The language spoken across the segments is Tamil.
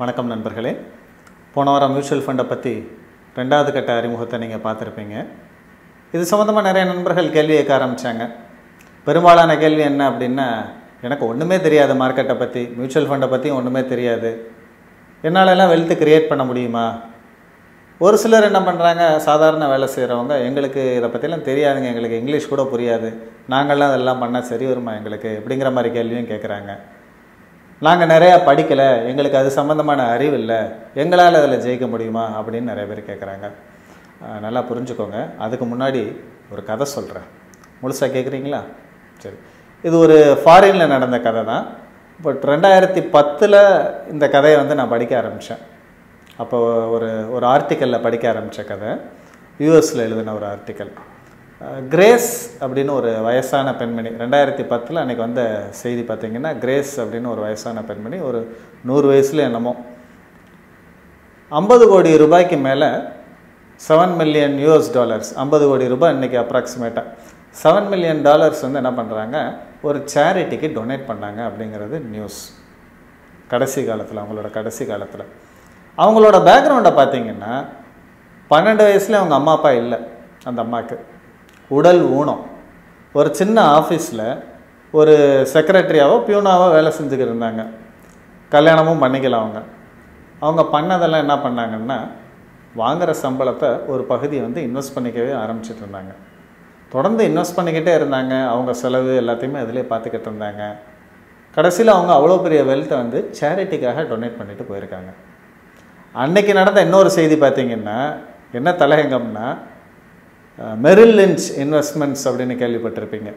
வணக்கம் நண்பர்களே போன வாரம் மியூச்சுவல் ஃபண்டை பற்றி ரெண்டாவது கட்ட அறிமுகத்தை நீங்கள் பார்த்துருப்பீங்க இது சம்மந்தமாக நிறைய நண்பர்கள் கேள்வி கேட்க ஆரம்பித்தாங்க பெரும்பாலான கேள்வி என்ன அப்படின்னா எனக்கு ஒன்றுமே தெரியாது மார்க்கெட்டை பற்றி மியூச்சுவல் ஃபண்டை பற்றியும் ஒன்றுமே தெரியாது என்னாலெல்லாம் வெல்த் க்ரியேட் பண்ண முடியுமா ஒரு சிலர் என்ன பண்ணுறாங்க சாதாரண வேலை செய்கிறவங்க எங்களுக்கு இதை பற்றிலாம் தெரியாதுங்க எங்களுக்கு இங்கிலீஷ் கூட புரியாது நாங்கள்லாம் அதெல்லாம் பண்ணால் சரி வருமா எங்களுக்கு இப்படிங்கிற மாதிரி கேள்வியும் கேட்குறாங்க நாங்கள் நிறையா படிக்கலை எங்களுக்கு அது சம்மந்தமான அறிவு இல்லை எங்களால் அதில் ஜெயிக்க முடியுமா அப்படின்னு நிறைய பேர் கேட்குறாங்க நல்லா புரிஞ்சுக்கோங்க அதுக்கு முன்னாடி ஒரு கதை சொல்கிறேன் முழுசாக கேட்குறீங்களா சரி இது ஒரு ஃபாரினில் நடந்த கதை தான் பட் 2010 இந்த கதையை வந்து நான் படிக்க ஆரம்பித்தேன் அப்போ ஒரு ஆர்டிக்கலில் படிக்க ஆரம்பித்த கதை யூஎஸில் எழுதின ஒரு ஆர்டிக்கல் கிரேஸ் அப்படின்னு ஒரு வயசான பெண்மணி 2010 அன்றைக்கி வந்த செய்தி பார்த்திங்கன்னா கிரேஸ் அப்படின்னு ஒரு வயசான பெண்மணி ஒரு 100 வயசில் என்னமோ 50 கோடி ரூபாய்க்கு மேலே $7 மில்லியன் 50 கோடி ரூபாய் இன்றைக்கி அப்ராக்சிமேட்டாக $7 மில்லியன் வந்து என்ன பண்ணுறாங்க ஒரு சேரிட்டிக்கு டொனேட் பண்ணாங்க அப்படிங்கிறது நியூஸ் கடைசி காலத்தில் அவங்களோட கடைசி காலத்தில் அவங்களோட பேக்ரவுண்டை பார்த்திங்கன்னா 12 வயசுல அவங்க அம்மா அப்பா இல்லை அந்த அம்மாவுக்கு உடல் ஊனம் ஒரு சின்ன ஆஃபீஸில் ஒரு செக்ரட்டரியாவோ பியூனாவோ வேலை செஞ்சுக்கிட்டு இருந்தாங்க கல்யாணமும் பண்ணிக்கலாம் அவங்க அவங்க பண்ணதெல்லாம் என்ன பண்ணாங்கன்னா வாங்குகிற சம்பளத்தை ஒரு பகுதி வந்து இன்வெஸ்ட் பண்ணிக்கவே ஆரம்பிச்சிட்டு இருந்தாங்க தொடர்ந்து இன்வெஸ்ட் பண்ணிக்கிட்டே இருந்தாங்க அவங்க செலவு எல்லாத்தையுமே அதிலே பார்த்துக்கிட்டு இருந்தாங்க கடைசியில் அவங்க அவ்வளோ பெரிய வெல்த்தை வந்து சேரிட்டிக்காக டொனேட் பண்ணிட்டு போயிருக்காங்க அன்னைக்கு நடந்த இன்னொரு செய்தி பார்த்திங்கன்னா என்ன தலையங்கம்னா மெரில் லின்ச் இன்வெஸ்ட்மெண்ட்ஸ் அப்படின்னு கேள்விப்பட்டிருப்பீங்க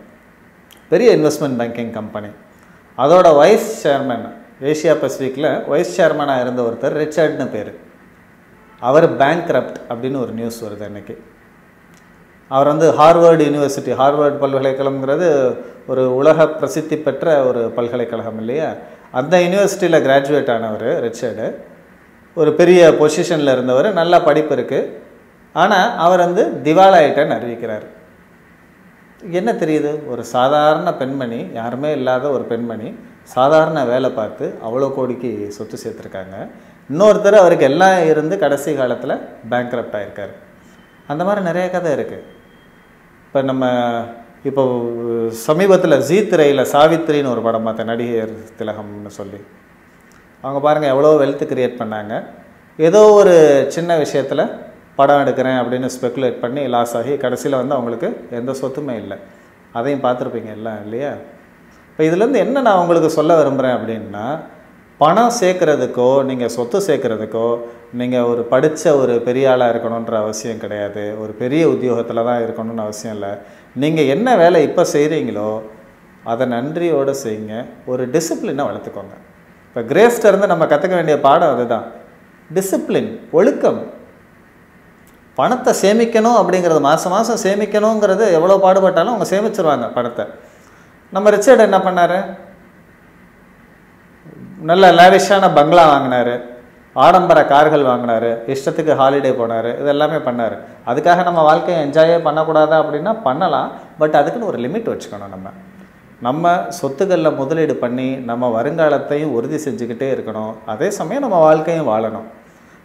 பெரிய இன்வெஸ்ட்மெண்ட் பேங்கிங் கம்பெனி அதோட வைஸ் சேர்மன் ஏஷியா பசிஃபிக்கில் வைஸ் சேர்மனாக இருந்த ஒருத்தர் ரிச்சர்ட்னு பேர் அவர் பேங்க்ரப்ட் அப்படின்னு ஒரு நியூஸ் வருது அன்றைக்கி அவர் வந்து ஹார்வர்ட் பல்கலைக்கழகம்ங்கிறது ஒரு உலக பிரசித்தி பெற்ற ஒரு பல்கலைக்கழகம் இல்லையா அந்த யூனிவர்சிட்டியில் கிராஜுவேட் ஆனவர் ரிச்சர்டு ஒரு பெரிய பொசிஷனில் இருந்தவர் நல்லா படிப்பு இருக்குது ஆனால் அவர் வந்து திவாலாயிட்டன்னு அறிவிக்கிறார் என்ன தெரியுது ஒரு சாதாரண பெண்மணி யாருமே இல்லாத ஒரு பெண்மணி சாதாரண வேலை பார்த்து அவ்வளோ கோடிக்கு சொத்து சேர்த்துருக்காங்க இன்னொருத்தர் அவருக்கு எல்லாம் இருந்து கடைசி காலத்தில் பேங்க்ரப்ட் ஆகிருக்கார் அந்த மாதிரி நிறைய கதை இருக்குது இப்போ நம்ம இப்போ சமீபத்தில் ஜீ திரையில் சாவித்திரின்னு ஒரு படம் பார்த்தேன் நடிகர் திலகம்னு சொல்லி அவங்க பாருங்கள் எவ்வளோ வெல்த் க்ரியேட் பண்ணாங்க ஏதோ ஒரு சின்ன விஷயத்தில் படம் எடுக்கிறேன் அப்படின்னு ஸ்பெக்குலேட் பண்ணி லாஸ் ஆகி கடைசியில் வந்து அவங்களுக்கு எந்த சொத்துமே இல்லை அதையும் பார்த்துருப்பீங்க எல்லாம் இல்லையா இப்போ இதுலேருந்து என்ன நான் உங்களுக்கு சொல்ல விரும்புகிறேன் அப்படின்னா பணம் சேர்க்குறதுக்கோ நீங்கள் சொத்து சேர்க்குறதுக்கோ நீங்கள் ஒரு படித்த ஒரு பெரிய ஆளாக இருக்கணுன்ற அவசியம் கிடையாது ஒரு பெரிய உத்தியோகத்தில் தான் இருக்கணும்னு அவசியம் இல்லை நீங்கள் என்ன வேலை இப்போ செய்கிறீங்களோ அதை நன்றியோடு செய்யுங்க ஒரு டிசிப்ளினை வளர்த்துக்கோங்க இப்போ கிரேஸ்டருந்து நம்ம கற்றுக்க வேண்டிய பாடம் அதுதான் டிசிப்ளின் ஒழுக்கம் பணத்தை சேமிக்கணும் அப்படிங்கிறது மாதம் மாதம் சேமிக்கணுங்கிறது எவ்வளோ பாடுபட்டாலும் அவங்க சேமிச்சிருவாங்க பணத்தை நம்ம ரிச்சர்ட் என்ன பண்ணார் நல்ல லேவிஷான பங்களா வாங்கினார் ஆடம்பர கார்கள் வாங்கினார் இஷ்டத்துக்கு ஹாலிடே போனார் இது எல்லாமே பண்ணார் அதுக்காக நம்ம வாழ்க்கையை என்ஜாயே பண்ணக்கூடாதா அப்படின்னா பண்ணலாம் பட் அதுக்குன்னு ஒரு லிமிட் வச்சுக்கணும் நம்ம சொத்துக்களில் முதலீடு பண்ணி நம்ம வருங்காலத்தையும் உறுதி செஞ்சுக்கிட்டே இருக்கணும் அதே சமயம் நம்ம வாழ்க்கையும் வாழணும்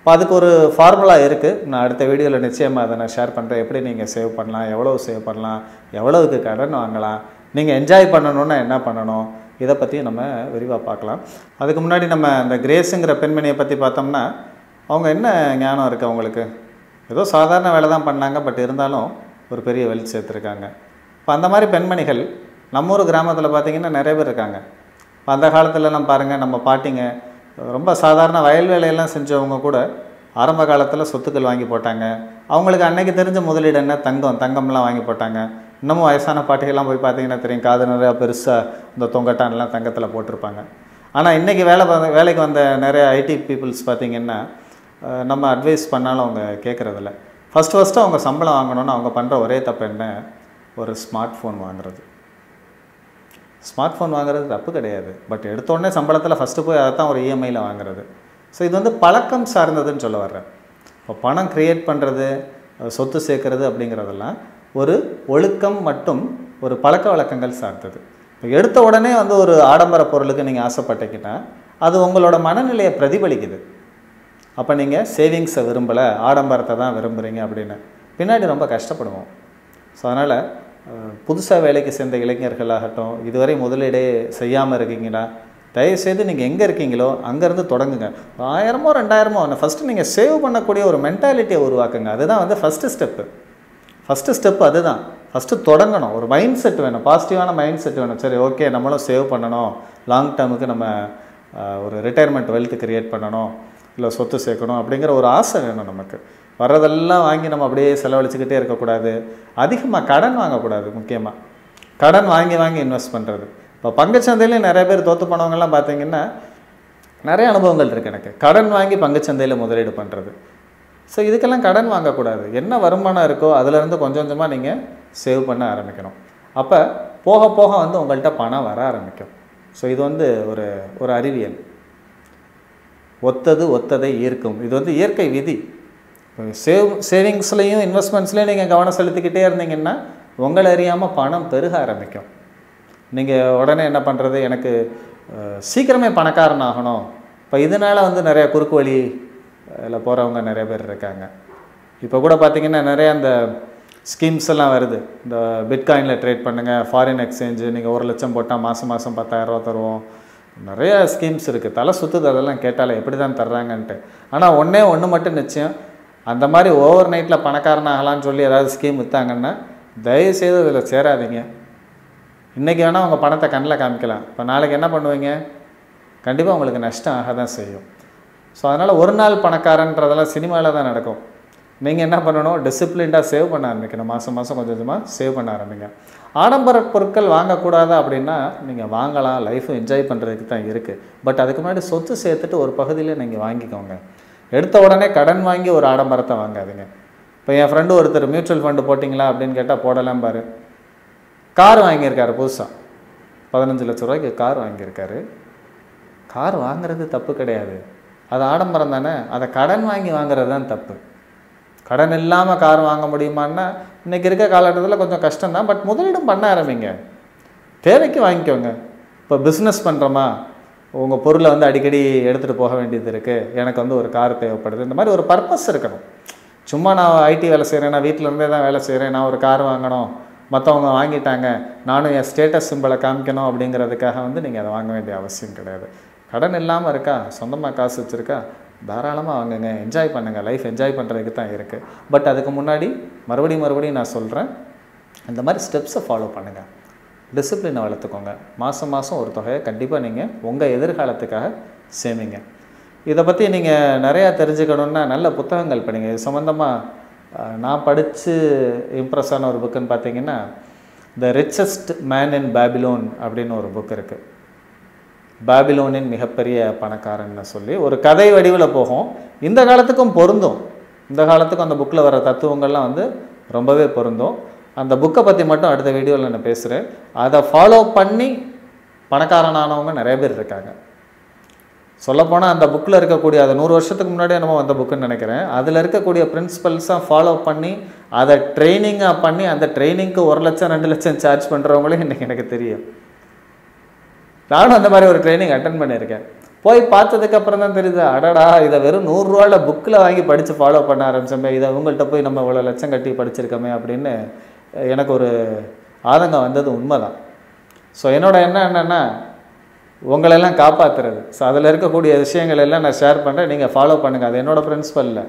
இப்போ அதுக்கு ஒரு ஃபார்முலா இருக்குது நான் அடுத்த வீடியோவில் நிச்சயமாக அதை நான் ஷேர் பண்ணுறேன் எப்படி நீங்கள் சேவ் பண்ணலாம் எவ்வளோ சேவ் பண்ணலாம் எவ்வளோவுக்கு கடன் வாங்கலாம் நீங்கள் என்ஜாய் பண்ணணுன்னா என்ன பண்ணணும் இதை பற்றியும் நம்ம விரிவாக பார்க்கலாம் அதுக்கு முன்னாடி நம்ம அந்த கிரேஸுங்கிற பெண்மணியை பற்றி பார்த்தோம்னா அவங்க என்ன ஞானம் இருக்குது அவங்களுக்கு ஏதோ சாதாரண வேலை தான் பண்ணாங்க பட் இருந்தாலும் ஒரு பெரிய வெல்த் சேர்த்துருக்காங்க இப்போ அந்த மாதிரி பெண்மணிகள் நம்ம ஊர் கிராமத்தில் பார்த்திங்கன்னா நிறைய பேர் இருக்காங்க இப்போ அந்த காலத்துலலாம் பாருங்கள் நம்ம பாட்டிங்க ரொம்ப சாதாரண வயல் வேலையெல்லாம் செஞ்சவங்க கூட ஆரம்ப காலத்தில் சொத்துக்கள் வாங்கி போட்டாங்க அவங்களுக்கு அன்றைக்கி தெரிஞ்ச முதலீடு என்ன தங்கம்லாம் வாங்கி போட்டாங்க இன்னமும் வயசான பாட்டிகள்லாம் போய் பார்த்திங்கன்னா தெரியும் காது நிறையா பெருசாக இந்த தொங்கட்டான்லாம் தங்கத்தில் போட்டிருப்பாங்க ஆனால் இன்றைக்கி வேலைக்கு வந்த நிறைய ஐடி பீப்புள்ஸ் பார்த்திங்கன்னா நம்ம அட்வைஸ் பண்ணாலும் அவங்க கேட்குறதில்ல ஃபஸ்ட்டு அவங்க சம்பளம் வாங்கணும்னு அவங்க பண்ணுற ஒரே தப்பு என்ன ஒரு ஸ்மார்ட் ஃபோன் வாங்குறது ஸ்மார்ட் ஃபோன் வாங்குறது தப்பு கிடையாது பட் எடுத்தோடனே சம்பளத்தில் ஃபஸ்ட்டு போய் அதை தான் ஒரு இஎம்ஐயில் வாங்குறது ஸோ இது வந்து பழக்கம் சார்ந்ததுன்னு சொல்ல வர்றேன் இப்போ பணம் க்ரியேட் பண்ணுறது சொத்து சேர்க்குறது அப்படிங்கிறதெல்லாம் ஒரு ஒழுக்கம் மற்றும் ஒரு பழக்க வழக்கங்கள் சார்ந்தது இப்போ எடுத்த உடனே வந்து ஒரு ஆடம்பர பொருளுக்கு நீங்கள் ஆசைப்பட்டீங்கன்னா அது உங்களோட மனநிலையை பிரதிபலிக்குது. அப்போ நீங்கள் சேவிங்ஸை விரும்பலை, ஆடம்பரத்தை தான் விரும்புகிறீங்க அப்படின்னு பின்னாடி ரொம்ப கஷ்டப்படுவோம். ஸோ அதனால் புதுசாக வேலைக்கு சேர்ந்த இளைஞர்களாகட்டும், இதுவரை முதலீடே செய்யாமல் இருக்கீங்களா, தயவுசெய்து நீங்கள் எங்கே இருக்கீங்களோ அங்கேருந்து தொடங்குங்க. 1000மோ 2000மோ ஃபஸ்ட்டு நீங்கள் சேவ் பண்ணக்கூடிய ஒரு மென்டாலிட்டியை உருவாக்குங்க. அதுதான் ஃபஸ்ட்டு ஸ்டெப்பு அதுதான். ஃபஸ்ட்டு தொடங்கணும். ஒரு மைண்ட் செட் வேணும், பாசிட்டிவான மைண்ட் செட் வேணும். சரி, ஓகே, நம்மளும் சேவ் பண்ணணும், லாங் டேர்முக்கு நம்ம ஒரு ரிட்டையர்மெண்ட் வெல்த் க்ரியேட் பண்ணணும், இல்லை சொத்து சேர்க்கணும் அப்படிங்கிற ஒரு ஆசை வேணும். நமக்கு வர்றதெல்லாம் வாங்கி நம்ம அப்படியே செலவழிச்சுக்கிட்டே இருக்கக்கூடாது. அதிகமாக கடன் வாங்கக்கூடாது. முக்கியமாக கடன் வாங்கி வாங்கி இன்வெஸ்ட் பண்ணுறது. இப்போ பங்குச்சந்தையிலே நிறைய பேர் தோற்று போனவங்கலாம் பார்த்தீங்கன்னா, நிறைய அனுபவங்கள் இருக்குது எனக்கு, கடன் வாங்கி பங்குச்சந்தையில் முதலீடு பண்ணுறது. ஸோ இதுக்கெல்லாம் கடன் வாங்கக்கூடாது. என்ன வருமானம் இருக்கோ அதிலேருந்து கொஞ்சம் கொஞ்சமாக நீங்கள் சேவ் பண்ண ஆரம்பிக்கணும். அப்போ போக போக உங்கள்கிட்ட பணம் வர ஆரம்பிக்கும். ஸோ இது ஒரு அறிவியல். ஒத்தது ஒத்ததை ஈர்க்கும். இது இயற்கை விதி. சேவிங்ஸ்லேயும் இன்வெஸ்ட்மெண்ட்ஸ்லேயும் நீங்கள் கவனம் செலுத்திக்கிட்டே இருந்தீங்கன்னா உங்களை அறியாமல் பணம் பெருக ஆரம்பிக்கும். நீங்கள் உடனே என்ன பண்ணுறது, எனக்கு சீக்கிரமே பணக்காரன் ஆகணும். இப்போ இதனால் நிறையா குறுக்கு வழியில் போகிறவங்க நிறைய பேர் இருக்காங்க. இப்போ கூட பார்த்திங்கன்னா நிறையா அந்த ஸ்கீம்ஸ் எல்லாம் வருது. இந்த பிட்காயினில் ட்ரேட் பண்ணுங்கள், ஃபாரின் எக்ஸ்சேஞ்சு நீங்கள் 1 லட்சம் போட்டால் மாதம் மாதம் 10,000 ரூபா தருவோம். நிறையா ஸ்கீம்ஸ் இருக்குது. தலை சுற்றுது அதெல்லாம் கேட்டாலே எப்படி தான் தர்றாங்கன்ட்டு. ஆனால் ஒன்று மட்டும் நிச்சயம், அந்த மாதிரி ஓவர் நைட்டில் பணக்காரன் ஆகலான்னு சொல்லி ஏதாவது ஸ்கீம் விற்றாங்கன்னா தயவுசெய்து அதில் சேராதீங்க. இன்றைக்கி வேணால் உங்கள் பணத்தை கண்ணில் காமிக்கலாம், இப்போ நாளைக்கு என்ன பண்ணுவீங்க, கண்டிப்பாக உங்களுக்கு நஷ்டம் ஆக தான் செய்யும். ஸோ அதனால் ஒரு நாள் பணக்காரன்றதெல்லாம் சினிமாவில் தான் நடக்கும். நீங்கள் என்ன பண்ணணும், டிசிப்ளின்டாக சேவ் பண்ண ஆரம்பிக்கணும். மாதம் மாதம் கொஞ்சம் கொஞ்சமாக சேவ் பண்ண ஆரம்பிங்க. ஆடம்பர பொருட்கள் வாங்கக்கூடாது அப்படின்னா நீங்கள் வாங்கலாம், லைஃபை என்ஜாய் பண்ணுறதுக்கு தான் இருக்குது. பட் அதுக்கு முன்னாடி சொத்து சேர்த்துட்டு ஒரு பகுதியில் நீங்கள் வாங்கிக்கோங்க. எடுத்த உடனே கடன் வாங்கி ஒரு ஆடம்பரத்தை வாங்காதுங்க. இப்போ என் ஃப்ரெண்டு ஒருத்தர் மியூச்சுவல் ஃபண்டு போட்டிங்களா அப்படின்னு கேட்டால் போடலாம் பாரு. கார் வாங்கியிருக்காரு, புதுசாக 15 லட்ச ரூபாய்க்கு கார் வாங்கியிருக்காரு. கார் வாங்குறது தப்பு கிடையாது, அது ஆடம்பரம் தானே. அதை கடன் வாங்கி வாங்குறது தான் தப்பு. கடன் இல்லாமல் கார் வாங்க முடியுமான்னா இன்றைக்கி இருக்க காலகட்டத்தில் கொஞ்சம் கஷ்டம்தான். பட் முதலீடும் பண்ண ஆரம்பிங்க, தேவைக்கு வாங்கிக்கோங்க. இப்போ பிஸ்னஸ் பண்ணுறோமா, உங்கள் பொருளை அடிக்கடி எடுத்துகிட்டு போக வேண்டியது இருக்குது, எனக்கு ஒரு கார் தேவைப்படுது, இந்த மாதிரி ஒரு பர்பஸ் இருக்கணும். சும்மா நான் ஐடி வேலை செய்கிறேன், நான் வீட்டிலேருந்தே தான் வேலை செய்கிறேன், நான் ஒரு கார் வாங்கணும், மற்றவங்க வாங்கிட்டாங்க, நானும் என் ஸ்டேட்டஸ் சிம்பிளை காமிக்கணும் அப்படிங்கிறதுக்காக நீங்கள் அதை வாங்க வேண்டிய அவசியம் கிடையாது. கடன் இல்லாமல் இருக்கா, சொந்தமாக காசு வச்சுருக்கா, தாராளமாக வாங்குங்க, என்ஜாய் பண்ணுங்கள். லைஃப் என்ஜாய் பண்ணுறதுக்கு தான் இருக்குது. பட் அதுக்கு முன்னாடி மறுபடியும் நான் சொல்கிறேன், இந்த மாதிரி ஸ்டெப்ஸை ஃபாலோ பண்ணுங்கள், டிசிப்ளினை வளர்த்துக்கோங்க. மாதம் மாதம் ஒரு தொகையை கண்டிப்பாக நீங்கள் உங்கள் எதிர்காலத்துக்காக சேமிங்க. இதை பற்றி நீங்கள் நிறையா தெரிஞ்சுக்கணுன்னா நல்ல புத்தகங்கள் படிங்க. இது சம்மந்தமாக நான் படித்து இம்ப்ரெஸ் ஆன ஒரு புக்குன்னு பார்த்தீங்கன்னா the richest man in Babylon அப்படின்னு ஒரு புக் இருக்குது. பேபிலோனின் மிகப்பெரிய பணக்காரன்னு சொல்லி ஒரு கதை வடிவில் போகும். இந்த காலத்துக்கும் பொருந்தும், இந்த காலத்துக்கும் அந்த புக்கில் வர தத்துவங்கள்லாம் ரொம்பவே பொருந்தும். அந்த புக்கை பற்றி மட்டும் அடுத்த வீடியோவில் நான் பேசுகிறேன். அதை ஃபாலோ பண்ணி பணக்காரனானவங்க நிறைய பேர் இருக்காங்க. சொல்லப்போனால் அந்த புக்கில் இருக்கக்கூடிய, அது 100 வருஷத்துக்கு முன்னாடியே நம்ம அந்த புக்குன்னு நினைக்கிறேன், அதில் இருக்கக்கூடிய பிரின்சிபல்ஸாக ஃபாலோ பண்ணி அதை ட்ரைனிங்காக பண்ணி அந்த ட்ரைனிங்க்கு 1 லட்சம் 2 லட்சம் சார்ஜ் பண்ணுறவங்களே இன்றைக்கி எனக்கு தெரியும். நானும் அந்த மாதிரி ஒரு ட்ரைனிங் அட்டன் பண்ணியிருக்கேன். போய் பார்த்ததுக்கப்புறம் தான் தெரியுது, அடடா இதை வெறும் 100 ரூபாயில் புக்கில் வாங்கி படித்து ஃபாலோ பண்ண ஆரம்பித்தோமே, இதை அவங்கள்ட்ட போய் நம்ம இவ்வளோ லட்சம் கட்டி படிச்சிருக்கோமே அப்படின்னு எனக்கு ஒரு ஆதங்கம் வந்தது உண்மைதான். ஸோ என்னோடய என்னன்னா உங்களெல்லாம் காப்பாற்றுறது. ஸோ அதில் இருக்கக்கூடிய விஷயங்கள் எல்லாம் நான் ஷேர் பண்ணுறேன், நீங்கள் ஃபாலோ பண்ணுங்கள். அது என்னோடய பிரின்சிபலில்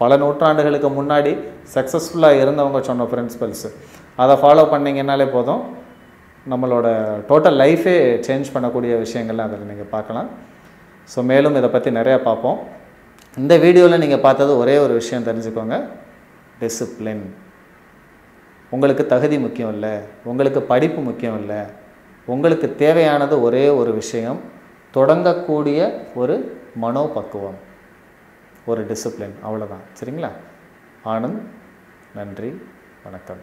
பல நூற்றாண்டுகளுக்கு முன்னாடி சக்ஸஸ்ஃபுல்லாக இருந்தவங்க சொன்ன பிரின்சிபல்ஸு. அதை ஃபாலோ பண்ணிங்கன்னாலே போதும், நம்மளோட டோட்டல் லைஃபே சேஞ்ச் பண்ணக்கூடிய விஷயங்கள்லாம் அதில் நீங்கள் பார்க்கலாம். ஸோ மேலும் இதை பற்றி நிறையா பார்ப்போம். இந்த வீடியோவில் நீங்கள் பார்த்தது ஒரே ஒரு விஷயம் தெரிஞ்சுக்கோங்க, டிசிப்ளின். உங்களுக்கு தகுதி முக்கியம் இல்லை, உங்களுக்கு படிப்பு முக்கியம் இல்லை, உங்களுக்கு தேவையானது ஒரே ஒரு விஷயம், தொடங்கக்கூடிய ஒரு மனோபக்குவம், ஒரு டிசிப்ளின், அவ்வளோதான். சரிங்களா? ஆனந்த், நன்றி, வணக்கம்.